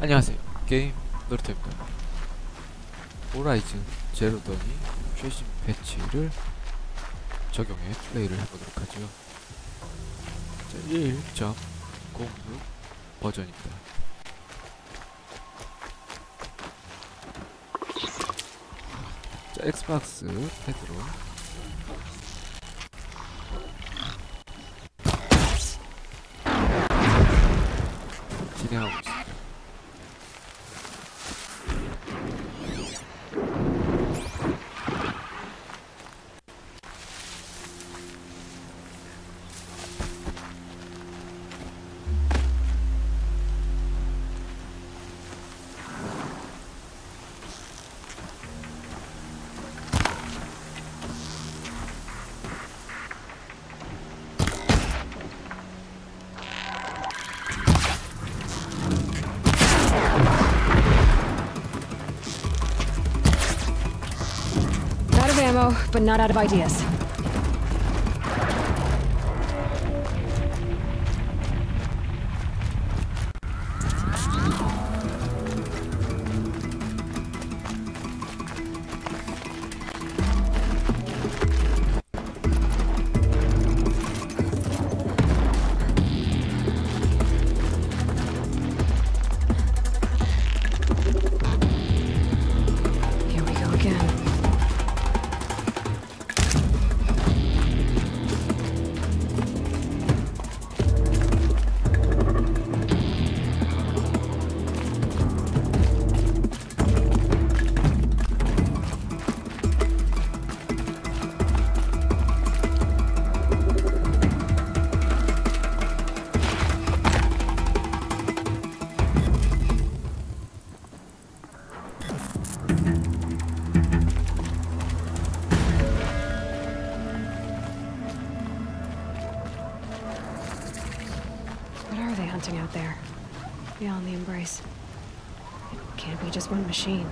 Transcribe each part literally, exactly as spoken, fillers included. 안녕하세요. 게임 노르트입니다. 호라이즌 제로던이 최신 패치를 적용해 플레이를 해보도록 하죠. 자, 일 점 공육 버전입니다. 자, 엑스박스 패드로 진행하고 있습니다. But not out of ideas. One machine. 자,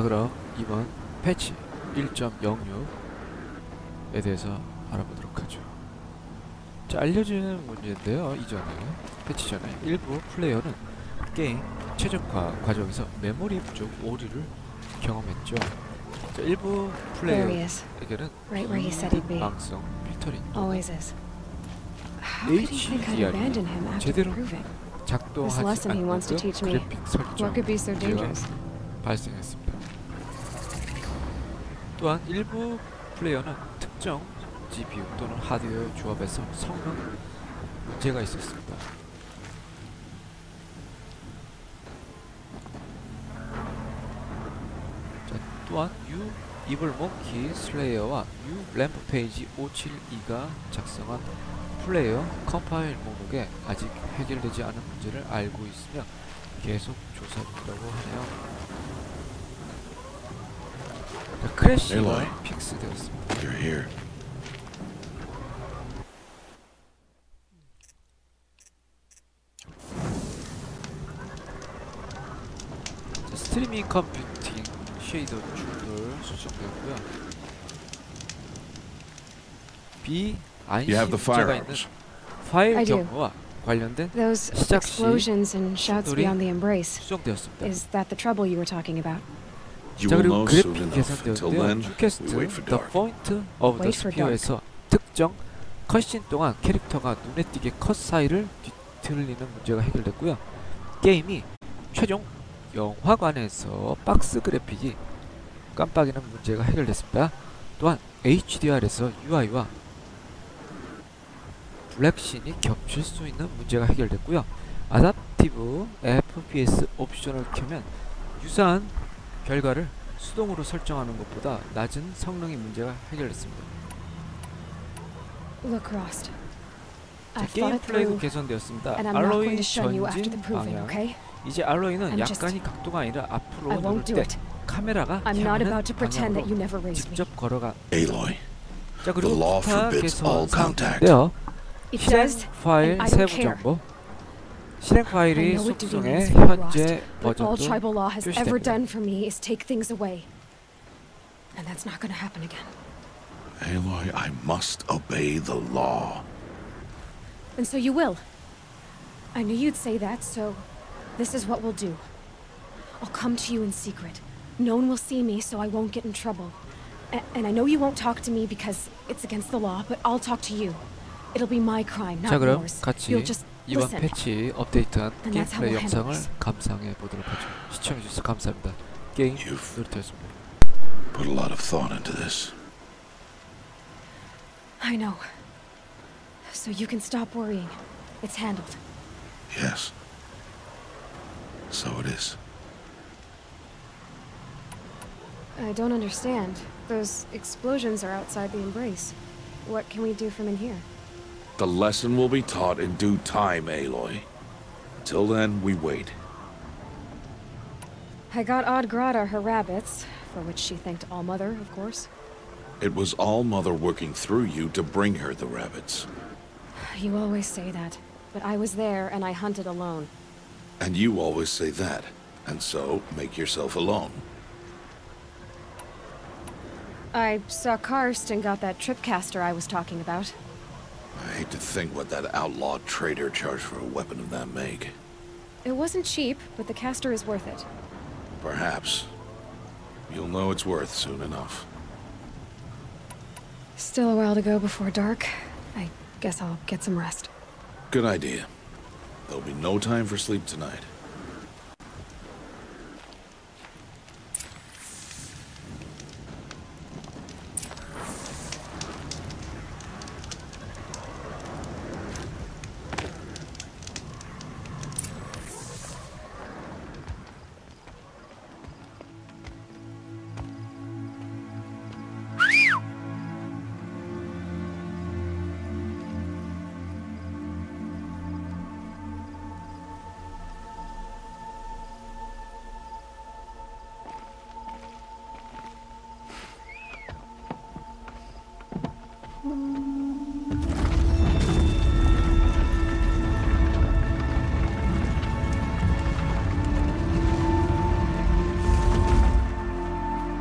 그럼 이번 패치 일 점 영육에 대해서 알아보도록 하죠. 자, 알려주는 문제인데요. 이전에 패치 전에 일부 플레이어는 게임 최적화 과정에서 메모리 부족 오류를 경험했죠. 자, 일부 플레이어에게는 비방성 필터링 에이치디알이 제대로 작동하지 않는 그래픽 설정 문제가 발생했습니다. 또한 일부 플레이어는 특정 지피유 또는 하드웨어 조합에서 성능 문제가 있었습니다. 또한 U 이블몽키 슬레이어와 U 램프페이지 오백칠십이가 작성한 플레이어 컴파일 목록에 아직 해결되지 않은 문제를 알고 있으며 계속 조사 중이라고 하네요. 자, 크래시가 픽스되었습니다. 자, 스트리밍 컴퓨팅 쉐이더 충돌 수정되었고요. B 안심 문제가 있는 파일 경로와 관련된 시작 시 충돌이 수정되었습니다. 자, 그리고 그래픽 개선되었는데요. 트립캐스트 The Point of the Spear에서 특정 컷신 동안 캐릭터가 눈에 띄게 컷 사이를 뒤틀리는 문제가 해결됐고요. 게임이 최종 영화관에서 박스 그래픽이 깜빡이는 문제가 해결됐습니다. 또한 에이치디알에서 유아이와 블랙신이 겹칠 수 있는 문제가 해결됐고요. 아답티브 에프피에스 옵션을 켜면 유사한 결과를 수동으로 설정하는 것보다 낮은 성능의 문제가 해결됐습니다. Look, Rost. 자, 게임 플레이도 개선되었습니다. 알로이 전진 방향. 이제 알로이는 약간이 각도가 아니라 앞으로 누를 때 카메라가 향하는 방향으로 직접 걸어가. 자, 그리고 기타 개선 사항인데요. 실행 파일 세부 정보, 실행 파일이 속성의 현재 버전도 표시됩니다. And that's not going to happen again. Aloy, I must obey the law. And so you will. I knew you'd say that, so this is what we'll do. I'll come to you in secret. No one will see me, so I won't get in trouble. A- and I know you won't talk to me because it's against the law, but I'll talk to you. It'll be my crime, not yours. You'll just 이번 listen. 패치 업데이트한 게임플레이 영상을 감상해 보도록 하죠. 시청해 주셔서 감사합니다. 게임 노릇하였습니다. Put a lot of thought into this. I know. So you can stop worrying. It's handled. Yes. So it is. I don't understand. Those explosions are outside the embrace. What can we do from in here? The lesson will be taught in due time, Aloy. Till then, we wait. I got Oddgrada her rabbits, for which she thanked Allmother, of course. It was Allmother working through you to bring her the rabbits. You always say that, but I was there and I hunted alone. And you always say that, and so make yourself alone. I saw Karst and got that Tripcaster I was talking about. I hate to think what that outlaw trader charged for a weapon of that make. It wasn't cheap, but the caster is worth it. Perhaps. You'll know it's worth soon enough. Still a while to go before dark. I guess I'll get some rest. Good idea. There'll be no time for sleep tonight.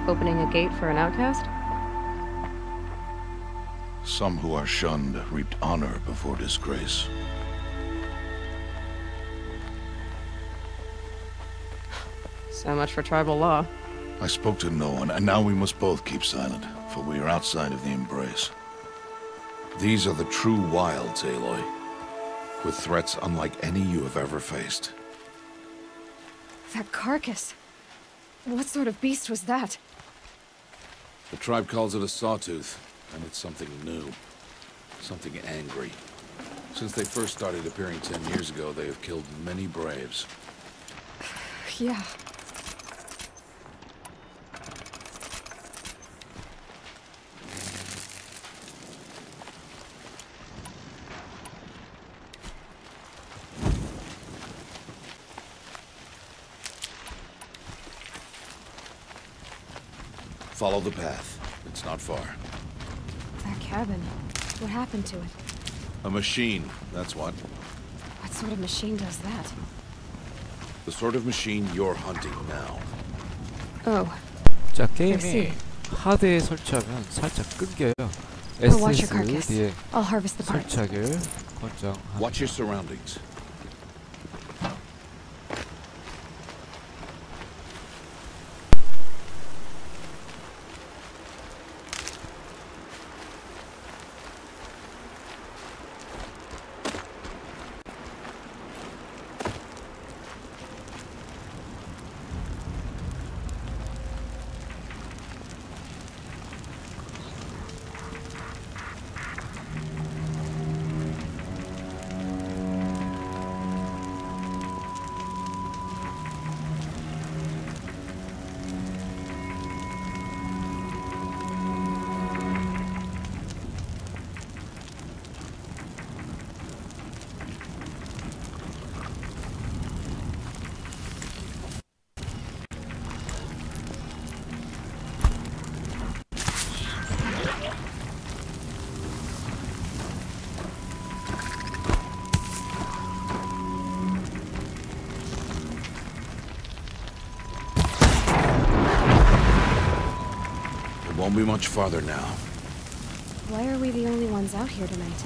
Opening a gate for an outcast? Some who are shunned reaped honor before disgrace. So much for tribal law. I spoke to no one, and now we must both keep silent, for we are outside of the embrace. These are the true wilds, Aloy, with threats unlike any you have ever faced. That carcass. What sort of beast was that? The tribe calls it a Sawtooth, and it's something new. Something angry. Since they first started appearing ten years ago, they have killed many braves. Yeah. Follow the path. It's not far. That cabin. What happened to it? A machine, that's what. What sort of machine does that? The sort of machine you're hunting now. Oh. 자, 게임이 하드에 설치하면 살짝 끊겨요. 에스에스디에 설치하길 권장합니다. Watch your surroundings. won't be much farther now. Why are we the only ones out here tonight?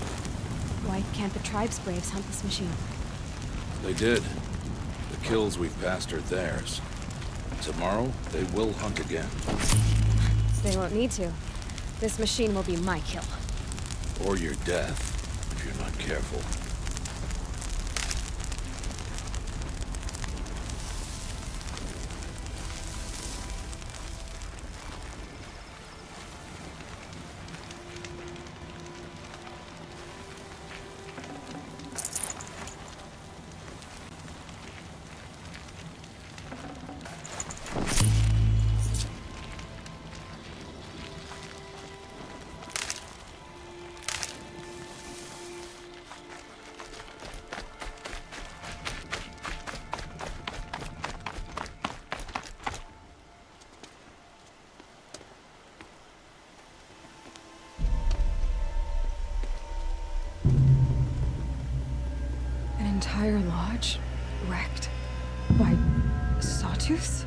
Why can't the tribe's braves hunt this machine? They did. The kills we've passed are theirs. Tomorrow, they will hunt again. They won't need to. This machine will be my kill. Or your death, if you're not careful. Entire lodge wrecked by Sawtooths?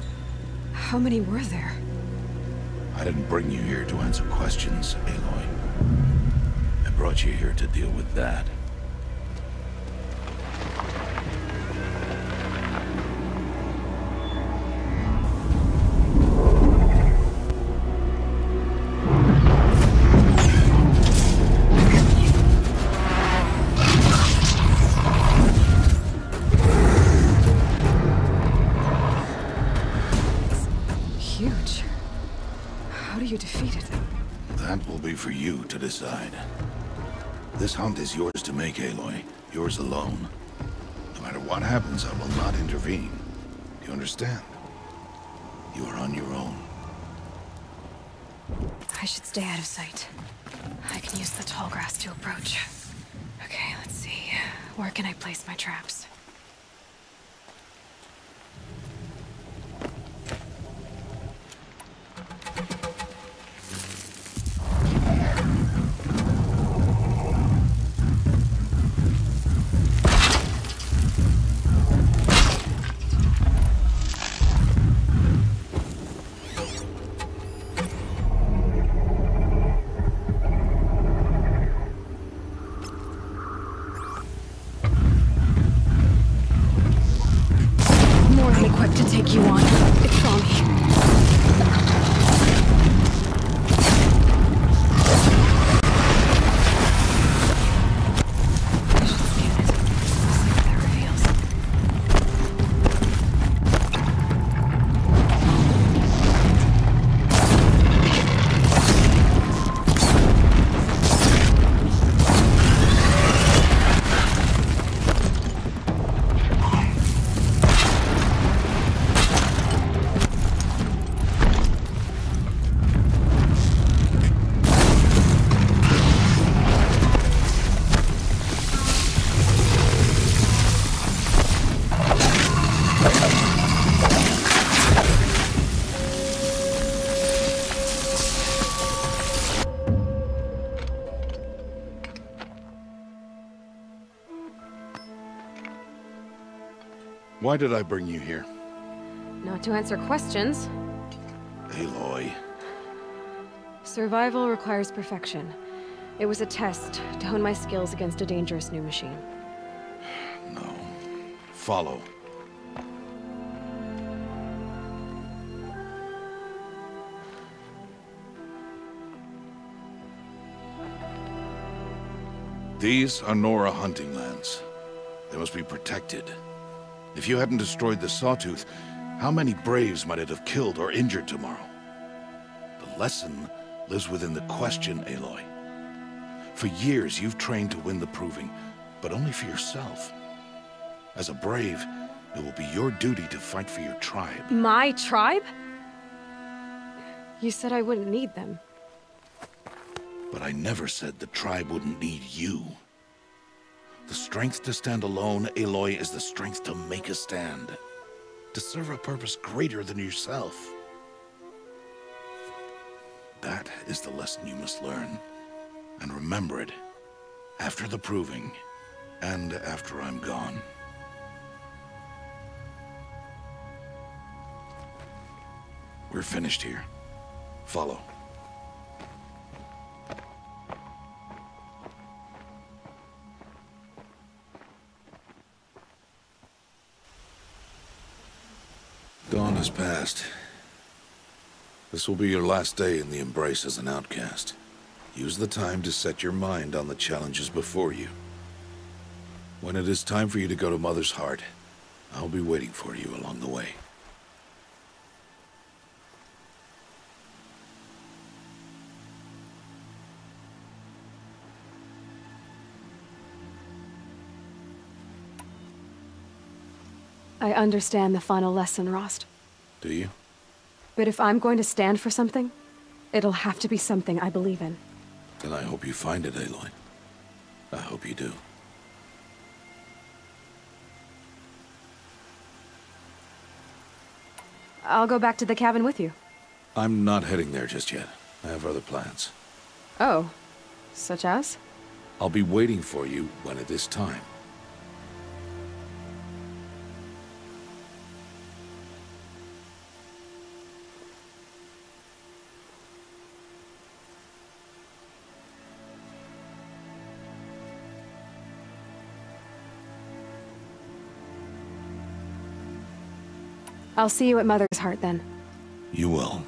How many were there? I didn't bring you here to answer questions, Aloy. I brought you here to deal with that. Decide. This hunt is yours to make, Aloy. Yours alone. No matter what happens, I will not intervene. Do you understand? You are on your own. I should stay out of sight. I can use the tall grass to approach. Okay, let's see. Where can I place my traps? Why did I bring you here? Not to answer questions. Aloy. Survival requires perfection. It was a test to hone my skills against a dangerous new machine. No. Follow. These are Nora hunting lands. They must be protected. If you hadn't destroyed the Sawtooth, how many Braves might it have killed or injured tomorrow? The lesson lives within the question, Aloy. For years, you've trained to win the proving, but only for yourself. As a Brave, it will be your duty to fight for your tribe. My tribe? You said I wouldn't need them. But I never said the tribe wouldn't need you. The strength to stand alone, Aloy, is the strength to make a stand. To serve a purpose greater than yourself. That is the lesson you must learn. And remember it. After the proving. And after I'm gone. We're finished here. Follow. past. This will be your last day in the Embrace as an outcast. Use the time to set your mind on the challenges before you. When it is time for you to go to Mother's Heart, I'll be waiting for you along the way. I understand the final lesson, Rost. Do you? But if I'm going to stand for something, it'll have to be something I believe in. Then I hope you find it, Aloy. I hope you do. I'll go back to the cabin with you. I'm not heading there just yet. I have other plans. Oh, such as? I'll be waiting for you when it is time. I'll see you at Mother's Heart, then. You will.